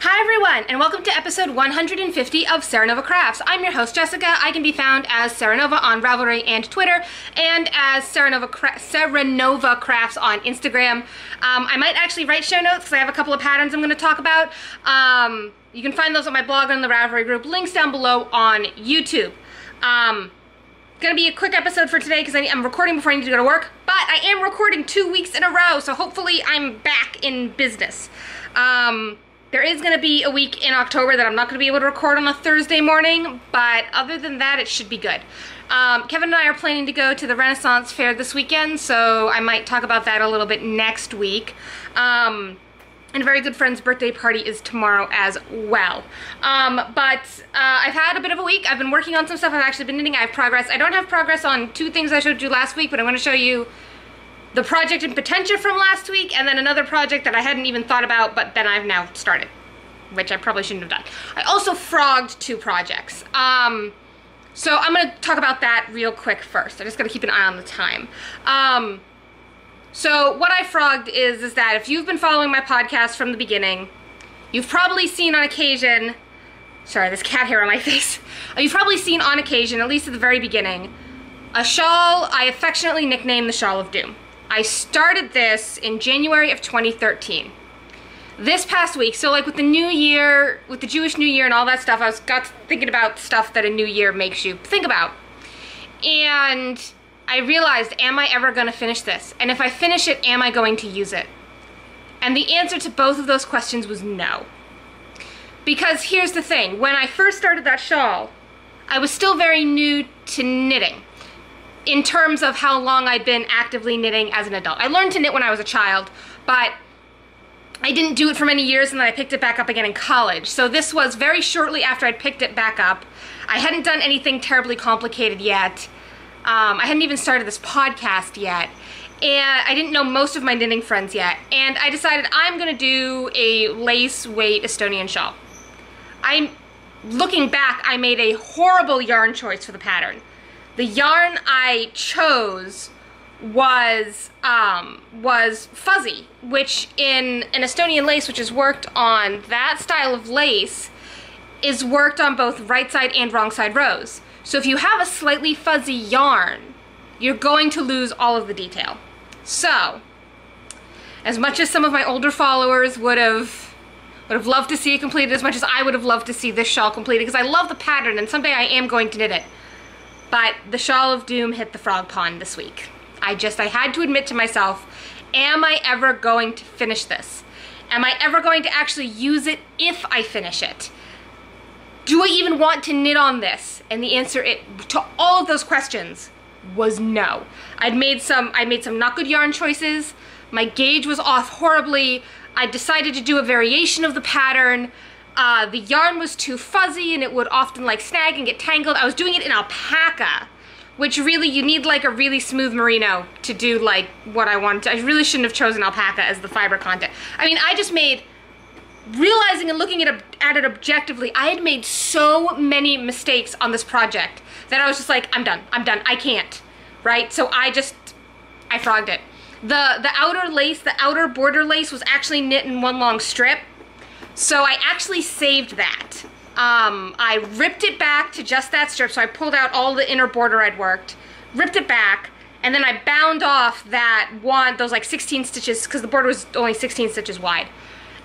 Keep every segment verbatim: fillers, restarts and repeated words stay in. Hi everyone, and welcome to episode one hundred fifty of Serenova Crafts. I'm your host Jessica. I can be found as Serenova on Ravelry and Twitter, and as Serenova, Cra Serenova Crafts on Instagram. Um, I might actually write show notes because I have a couple of patterns I'm going to talk about. Um, you can find those on my blog and the Ravelry group. Links down below on YouTube. Um, Gonna be a quick episode for today because I'm recording before I need to go to work, but I am recording two weeks in a row, so hopefully I'm back in business. Um, there is gonna be a week in October that I'm not gonna be able to record on a Thursday morning, but other than that, it should be good. Um, Kevin and I are planning to go to the Renaissance Fair this weekend, so I might talk about that a little bit next week. Um, And a very good friend's birthday party is tomorrow as well. Um, but uh, I've had a bit of a week. I've been working on some stuff. I've actually been knitting. I have progress. I don't have progress on two things I showed you last week, but I'm going to show you the project in Potentia from last week and then another project that I hadn't even thought about, but then I've now started, which I probably shouldn't have done. I also frogged two projects. Um, so I'm going to talk about that real quick first. I just got to keep an eye on the time. Um... So what I frogged is, is that if you've been following my podcast from the beginning, you've probably seen on occasion, sorry, there's cat hair on my face. You've probably seen on occasion, at least at the very beginning, a shawl I affectionately nicknamed the Shawl of Doom. I started this in January of twenty thirteen. This past week, so like with the new year, with the Jewish New Year and all that stuff, I was got thinking about stuff that a new year makes you think about. And I realized, am I ever going to finish this? And if I finish it, am I going to use it? And the answer to both of those questions was no. Because here's the thing, when I first started that shawl, I was still very new to knitting in terms of how long I'd been actively knitting as an adult. I learned to knit when I was a child, but I didn't do it for many years, and then I picked it back up again in college. So this was very shortly after I'd picked it back up. I hadn't done anything terribly complicated yet. Um, I hadn't even started this podcast yet, and I didn't know most of my knitting friends yet, and I decided I'm going to do a lace weight Estonian shawl. I'm, looking back, I made a horrible yarn choice for the pattern. The yarn I chose was, um, was fuzzy, which in an Estonian lace, which is worked on, that style of lace is worked on both right side and wrong side rows. So if you have a slightly fuzzy yarn, you're going to lose all of the detail. So, as much as some of my older followers would have would have loved to see it completed, as much as I would have loved to see this shawl completed, because I love the pattern and someday I am going to knit it, but the Shawl of Doom hit the frog pond this week. I just, I had to admit to myself, am I ever going to finish this? Am I ever going to actually use it if I finish it? Do I even want to knit on this? And the answer it, to all of those questions was no. I'd made some, I made some not good yarn choices. My gauge was off horribly. I decided to do a variation of the pattern. Uh, the yarn was too fuzzy and it would often like snag and get tangled. I was doing it in alpaca, which really, you need like a really smooth merino to do like what I wanted to. I really shouldn't have chosen alpaca as the fiber content. I mean, I just made, realizing and looking at, at it objectively, I had made so many mistakes on this project that I was just like, I'm done, I'm done, I can't, right? So I just, I frogged it. The, the outer lace, the outer border lace was actually knit in one long strip, so I actually saved that. Um, I ripped it back to just that strip, so I pulled out all the inner border I'd worked, ripped it back, and then I bound off that one, those like sixteen stitches, because the border was only sixteen stitches wide.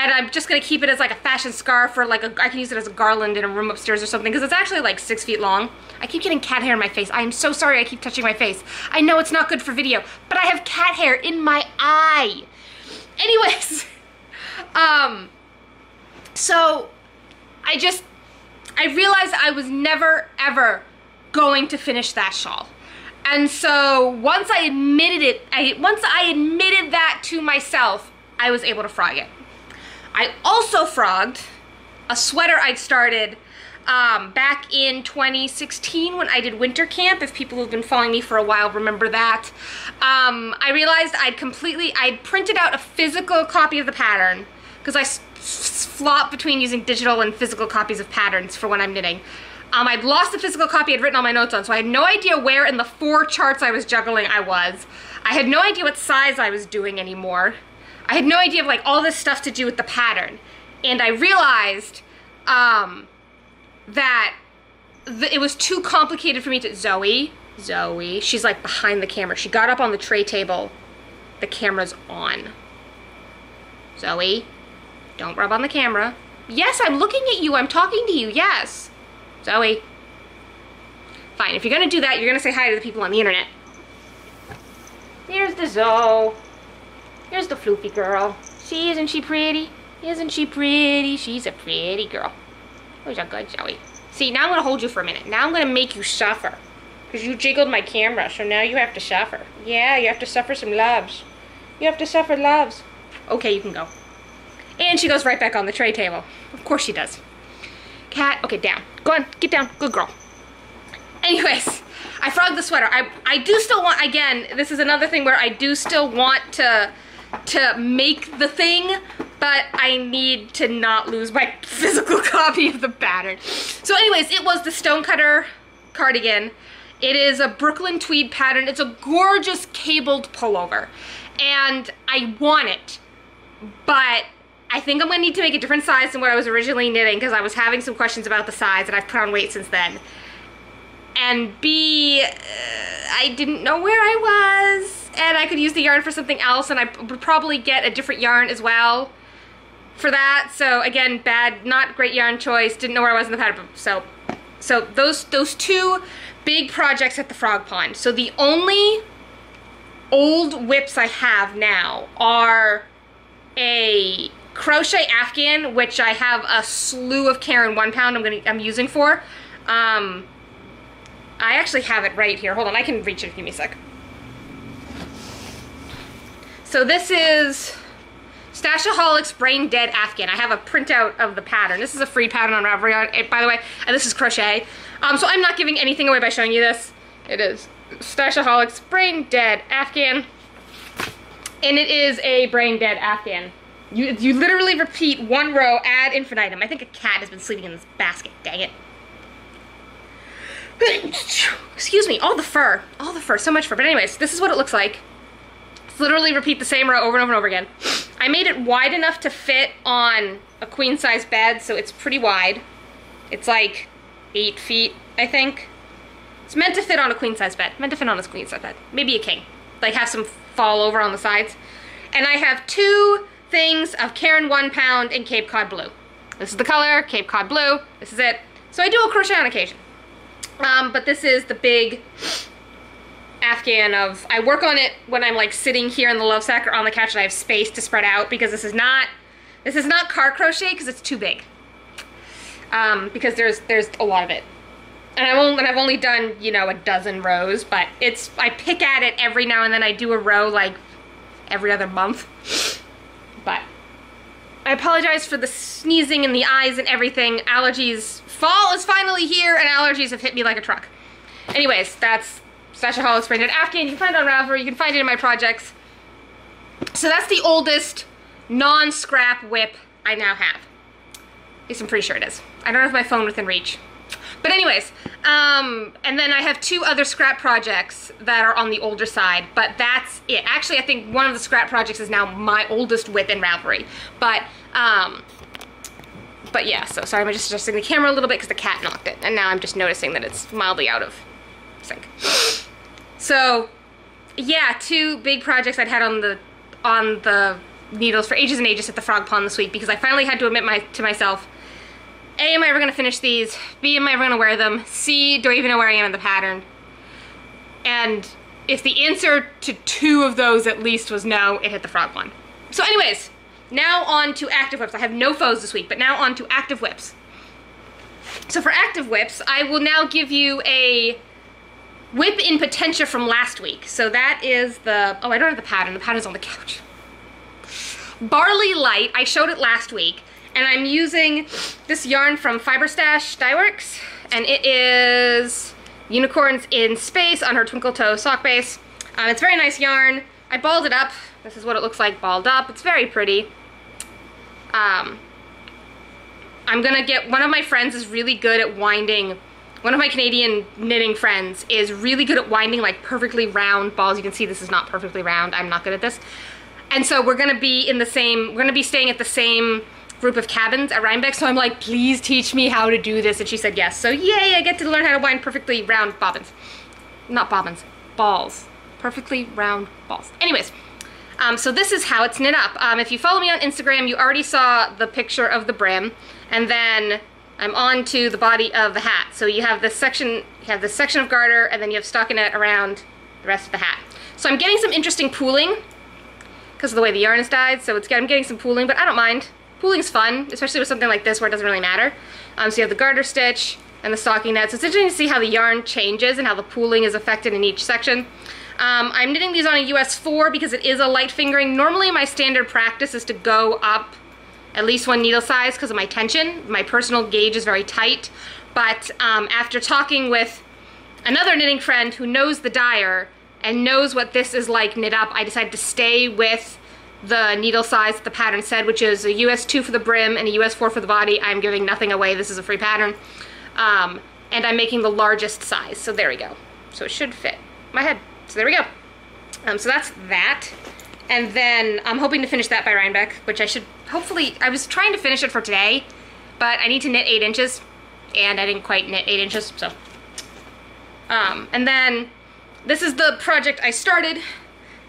And I'm just gonna keep it as like a fashion scarf, or like a, I can use it as a garland in a room upstairs or something, because it's actually like six feet long. I keep getting cat hair in my face. I am so sorry I keep touching my face. I know it's not good for video, but I have cat hair in my eye. Anyways, um, so I just, I realized I was never ever going to finish that shawl. And so once I admitted it, I, once I admitted that to myself, I was able to frog it. I also frogged a sweater I'd started um, back in twenty sixteen when I did winter camp. If people who've been following me for a while remember that. Um, I realized I'd completely, I'd printed out a physical copy of the pattern, because I flop between using digital and physical copies of patterns for when I'm knitting. Um, I'd lost the physical copy I'd written all my notes on, so I had no idea where in the four charts I was juggling I was. I had no idea what size I was doing anymore. I had no idea of like all this stuff to do with the pattern. and I realized um, that th it was too complicated for me to, Zoe, Zoe, she's like behind the camera. She got up on the tray table, the camera's on. Zoe, don't rub on the camera. Yes, I'm looking at you, I'm talking to you, yes. Zoe, fine, if you're gonna do that, you're gonna say hi to the people on the internet. Here's the Zoe, here's the floopy girl. See, isn't she pretty? Isn't she pretty? She's a pretty girl. Oh, she's good, Zoe. See, now I'm gonna hold you for a minute. Now I'm gonna make you suffer. Because you jiggled my camera, so now you have to suffer. Yeah, you have to suffer some loves. You have to suffer loves. Okay, you can go. And she goes right back on the tray table. Of course she does. Cat, okay, down. Go on, get down, good girl. Anyways, I frogged the sweater. I, I do still want, again, this is another thing where I do still want to, to make the thing, but I need to not lose my physical copy of the pattern. So anyways, it was the Stonecutter cardigan. It is a Brooklyn Tweed pattern. It's a gorgeous cabled pullover, and I want it, but I think I'm gonna need to make a different size than what I was originally knitting because I was having some questions about the size, and I've put on weight since then. And B, uh, I didn't know where I was, and I could use the yarn for something else, and I would probably get a different yarn as well for that. So again, bad, not great yarn choice. Didn't know where I was in the pattern, so so those those two big projects at the Frog Pond. So the only old whips I have now are a crochet afghan, which I have a slew of Karen One Pound I'm gonna I'm using for. Um, I actually have it right here. Hold on, I can reach it. Give me a sec. So this is Stashaholic's Brain Dead Afghan. I have a printout of the pattern. This is a free pattern on Ravelry, by the way, and this is crochet. Um, so I'm not giving anything away by showing you this. It is Stashaholic's Brain Dead Afghan, and it is a Brain Dead Afghan. You, you literally repeat one row ad infinitum. I think a cat has been sleeping in this basket, dang it. Excuse me, all the fur, all the fur, so much fur. But anyways, this is what it looks like. It's literally repeat the same row over and over and over again. I made it wide enough to fit on a queen size bed, so it's pretty wide. It's like eight feet, I think. It's meant to fit on a queen size bed, meant to fit on a queen size bed. Maybe a king, like have some fall over on the sides. And I have two things of Karen One Pound and Cape Cod Blue. This is the color, Cape Cod Blue, this is it. So I do a crochet on occasion. Um, but this is the big afghan of, I work on it when I'm like sitting here in the love sack or on the couch and I have space to spread out, because this is not, this is not car crochet because it's too big. Um, because there's, there's a lot of it. And I've only, and I've only done, you know, a dozen rows, but it's, I pick at it every now and then. I do a row like every other month. But I apologize for the sneezing and the eyes and everything. Allergies, fall is finally here and allergies have hit me like a truck. Anyways, that's Stashaholic Branded Afghan. You can find it on Ravelry, you can find it in my projects. So that's the oldest non-scrap whip I now have. At least I'm pretty sure it is. I don't have my phone within reach. But anyways, um, and then I have two other scrap projects that are on the older side, but that's it. Actually, I think one of the scrap projects is now my oldest whip in Ravelry. But, um, but yeah, so sorry, I'm just adjusting the camera a little bit because the cat knocked it, and now I'm just noticing that it's mildly out of sync. So, yeah, two big projects I'd had on the, on the needles for ages and ages at the Frog Pond this week, because I finally had to admit my, to myself, A, am I ever gonna finish these? B, am I ever gonna wear them? C, do I even know where I am in the pattern? And if the answer to two of those at least was no, it hit the Frog one. So anyways, now on to active whips. I have no foes this week, but now on to active whips. So for active whips, I will now give you a whip in potentia from last week. So that is the, oh, I don't have the pattern. The pattern's on the couch. Barley Light, I showed it last week. And I'm using this yarn from Fiberstache Dye Works, and it is Unicorns in Space on her Twinkle Toe sock base. Um, it's very nice yarn. I balled it up. This is what it looks like balled up. It's very pretty. Um, I'm gonna get, one of my friends is really good at winding, one of my Canadian knitting friends is really good at winding like perfectly round balls. You can see this is not perfectly round. I'm not good at this. And so we're gonna be in the same, we're gonna be staying at the same group of cabins at Rhinebeck, so I'm like, please teach me how to do this, and she said yes. So yay, I get to learn how to wind perfectly round bobbins. Not bobbins, balls. Perfectly round balls. Anyways, um, so this is how it's knit up. Um, if you follow me on Instagram, you already saw the picture of the brim, and then I'm on to the body of the hat. So you have this section, you have this section of garter, and then you have stockinette around the rest of the hat. So I'm getting some interesting pooling, because of the way the yarn is dyed, so it's, I'm getting some pooling, but I don't mind. Pooling's fun, especially with something like this where it doesn't really matter. Um, so you have the garter stitch and the stockinette. So it's interesting to see how the yarn changes and how the pooling is affected in each section. Um, I'm knitting these on a U S four because it is a light fingering. Normally my standard practice is to go up at least one needle size because of my tension. My personal gauge is very tight, but um, after talking with another knitting friend who knows the dyer and knows what this is like knit up, I decided to stay with the needle size that the pattern said, which is a U S two for the brim and a U S four for the body. I'm giving nothing away, this is a free pattern. Um, and I'm making the largest size, so there we go. So it should fit my head, so there we go. Um, so that's that. And then I'm hoping to finish that by Rhinebeck, which I should hopefully, I was trying to finish it for today, but I need to knit eight inches, and I didn't quite knit eight inches, so. Um, and then this is the project I started,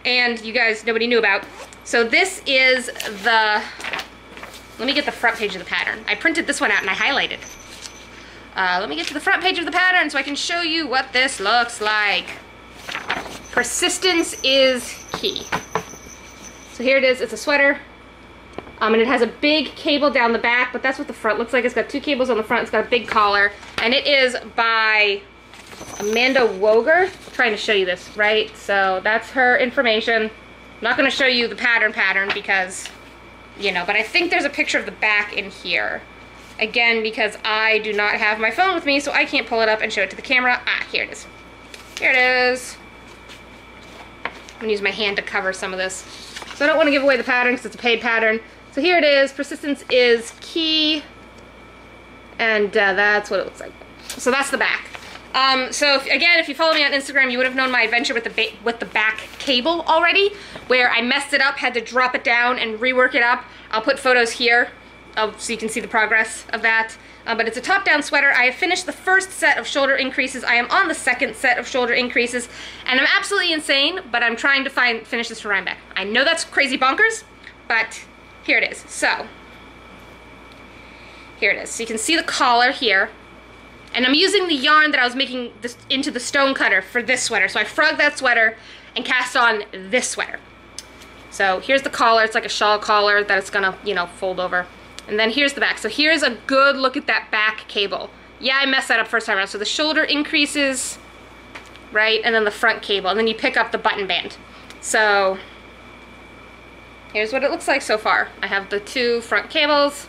and you guys, nobody knew about. So this is the, let me get the front page of the pattern. I printed this one out and I highlighted. Uh, let me get to the front page of the pattern so I can show you what this looks like. Persistence is Key. So here it is, it's a sweater. Um, and it has a big cable down the back, but that's what the front looks like. It's got two cables on the front, it's got a big collar. And it is by Amanda Woger. I'm trying to show you this, right? So that's her information. I'm not going to show you the pattern pattern because, you know, but I think there's a picture of the back in here. Again, because I do not have my phone with me, so I can't pull it up and show it to the camera. Ah, here it is. Here it is. I'm going to use my hand to cover some of this. So I don't want to give away the pattern because it's a paid pattern. So here it is. Persistence is Key. And uh, that's what it looks like. So that's the back. Um, so if, again, if you follow me on Instagram, you would have known my adventure with the ba with the back cable already, where I messed it up, had to drop it down and rework it up. I'll put photos here of, so you can see the progress of that. Uh, but it's a top-down sweater. I have finished the first set of shoulder increases. I am on the second set of shoulder increases, and I'm absolutely insane, but I'm trying to find finish this for Rhinebeck. I know that's crazy bonkers, but here it is. So here it is. So you can see the collar here. And I'm using the yarn that I was making this into the Stonecutter for this sweater. So I frog that sweater and cast on this sweater. So here's the collar. It's like a shawl collar that it's gonna, you know, fold over. And then here's the back. So here's a good look at that back cable. Yeah, I messed that up first time around. So the shoulder increases, right? And then the front cable. And then you pick up the button band. So here's what it looks like so far. I have the two front cables,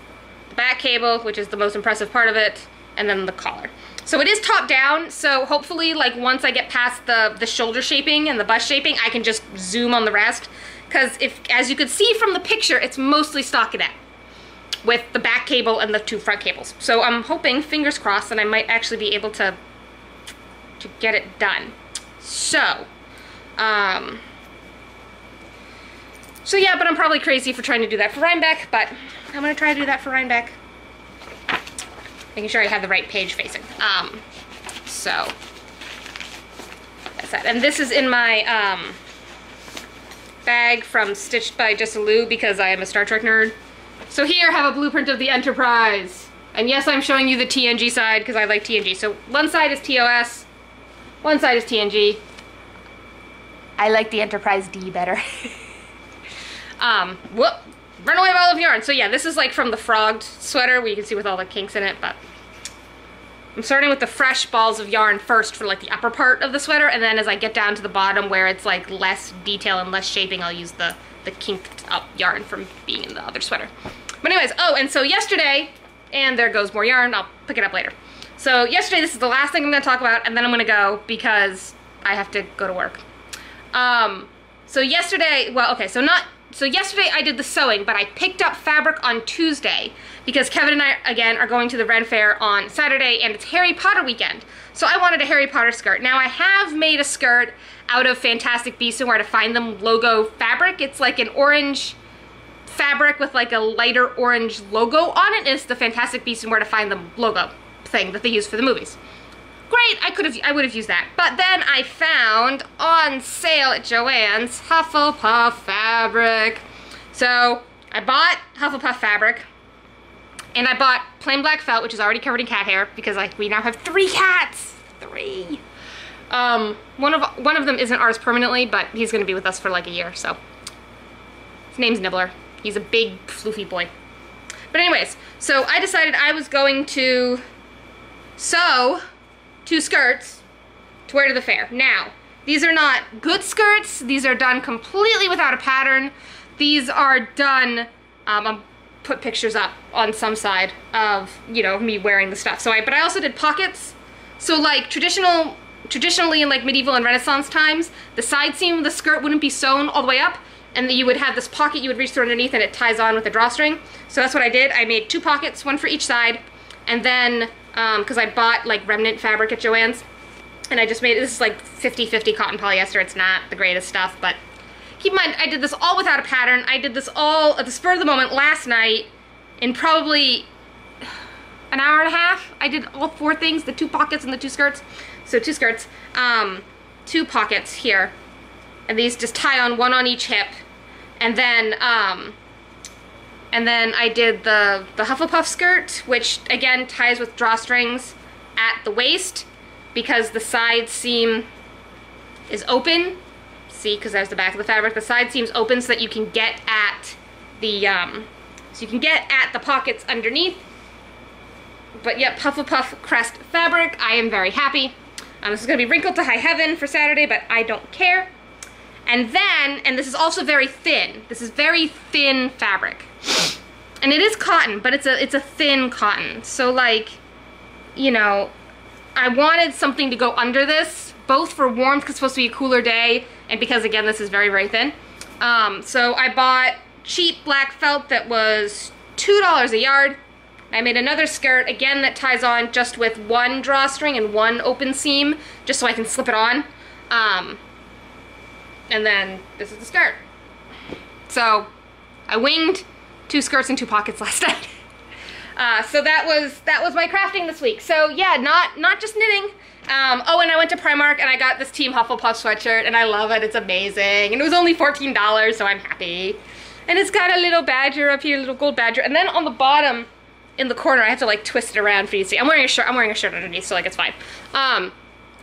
the back cable, which is the most impressive part of it, and then the collar. So it is top down, so hopefully like once I get past the, the shoulder shaping and the bust shaping, I can just zoom on the rest. Because if, as you could see from the picture, it's mostly stockinette with the back cable and the two front cables. So I'm hoping, fingers crossed, that I might actually be able to, to get it done. So, um, so yeah, but I'm probably crazy for trying to do that for Rhinebeck, but I'm gonna try to do that for Rhinebeck. Making sure I have the right page facing. Um, so that's that. And this is in my um, bag from Stitched by Jessa Lou because I am a Star Trek nerd. So here I have a blueprint of the Enterprise. And yes, I'm showing you the T N G side because I like T N G. So one side is T O S, one side is T N G. I like the Enterprise D better. um, whoop. Runaway ball of yarn. So yeah, this is like from the frogged sweater where you can see with all the kinks in it, but I'm starting with the fresh balls of yarn first for like the upper part of the sweater, and then as I get down to the bottom where it's like less detail and less shaping, I'll use the, the kinked up yarn from being in the other sweater. But anyways, oh, and so yesterday, and there goes more yarn, I'll pick it up later. So yesterday, this is the last thing I'm gonna talk about, and then I'm gonna go because I have to go to work. Um, so yesterday, well, okay, so not, So yesterday I did the sewing, but I picked up fabric on Tuesday because Kevin and I, again, are going to the Ren Fair on Saturday, and it's Harry Potter weekend. So I wanted a Harry Potter skirt. Now I have made a skirt out of Fantastic Beasts and Where to Find Them logo fabric. It's like an orange fabric with like a lighter orange logo on it. It's the Fantastic Beasts and Where to Find Them logo thing that they use for the movies. Great, I could have, I would have used that. But then I found on sale at Joann's Hufflepuff fabric. So I bought Hufflepuff fabric and I bought plain black felt, which is already covered in cat hair because like we now have three cats, three. Um, one of, one of them isn't ours permanently, but he's gonna be with us for like a year, so. His name's Nibbler. He's a big, floofy boy. But anyways, so I decided I was going to sew two skirts to wear to the fair. Now, these are not good skirts. These are done completely without a pattern. These are done, um, I'll put pictures up on some side of, you know, me wearing the stuff. So I, but I also did pockets. So like traditional, Traditionally in like medieval and Renaissance times, the side seam of the skirt wouldn't be sewn all the way up, and that you would have this pocket you would reach through underneath and it ties on with a drawstring. So that's what I did. I made two pockets, one for each side, and then, um, cause I bought like remnant fabric at Joann's, and I just made, this is like fifty fifty cotton polyester, it's not the greatest stuff, but keep in mind, I did this all without a pattern. I did this all at the spur of the moment last night in probably an hour and a half. I did all four things, the two pockets and the two skirts. So two skirts, um, two pockets here, and these just tie on one on each hip, and then um, and then I did the the Hufflepuff skirt, which again ties with drawstrings at the waist because the side seam is open. See, because there's the back of the fabric. The side seam's open so that you can get at the um, so you can get at the pockets underneath. But yep, Hufflepuff crest fabric. I am very happy. Um, this is going to be wrinkled to high heaven for Saturday, but I don't care. And then, and this is also very thin. This is very thin fabric. And it is cotton, but it's a, it's a thin cotton. So like, you know, I wanted something to go under this, both for warmth, because it's supposed to be a cooler day, and because again, this is very, very thin. Um, so I bought cheap black felt that was two dollars a yard. I made another skirt, again, that ties on just with one drawstring and one open seam, just so I can slip it on. Um, and then this is the skirt. So I winged two skirts and two pockets last night. Uh, so that was that was my crafting this week. So yeah, not, not just knitting. Um, oh, and I went to Primark and I got this Team Hufflepuff sweatshirt, and I love it. It's amazing. And it was only fourteen dollars, so I'm happy. And it's got a little badger up here, a little gold badger. And then on the bottom, in the corner, I have to like twist it around for you to see. I'm wearing a shirt. I'm wearing a shirt underneath, so like it's fine. Um,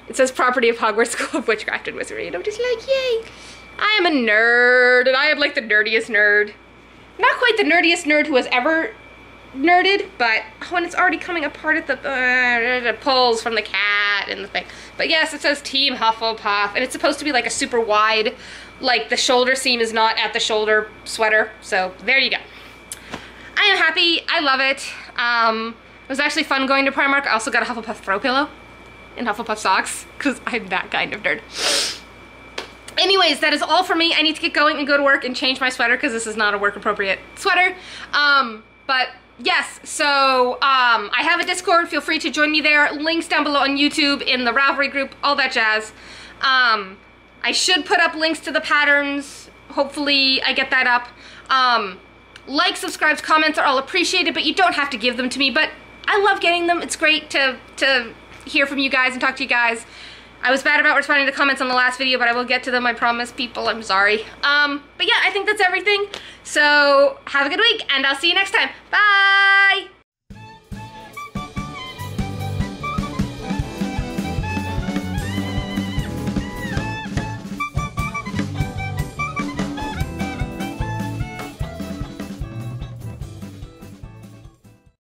it says "Property of Hogwarts School of Witchcraft and Wizardry," and I'm just like, yay! I am a nerd, and I am like the nerdiest nerd. Not quite the nerdiest nerd who has ever nerded, but oh, and it's already coming apart at the uh, it pulls from the cat and the thing. But yes, it says Team Hufflepuff, and it's supposed to be like a super wide, like the shoulder seam is not at the shoulder sweater. So there you go. I am happy. I love it. Um, it was actually fun going to Primark. I also got a Hufflepuff throw pillow and Hufflepuff socks because I'm that kind of nerd. Anyways, that is all for me. I need to get going and go to work and change my sweater because this is not a work appropriate sweater. Um, but yes, so um, I have a Discord. Feel free to join me there. Links down below on YouTube, in the Ravelry group, all that jazz. Um, I should put up links to the patterns. Hopefully I get that up. Um, Like, subscribes, comments are all appreciated, but you don't have to give them to me, but I love getting them. It's great to, to hear from you guys and talk to you guys. I was bad about responding to comments on the last video, but I will get to them, I promise, people. I'm sorry. Um, but yeah, I think that's everything. So have a good week, and I'll see you next time. Bye!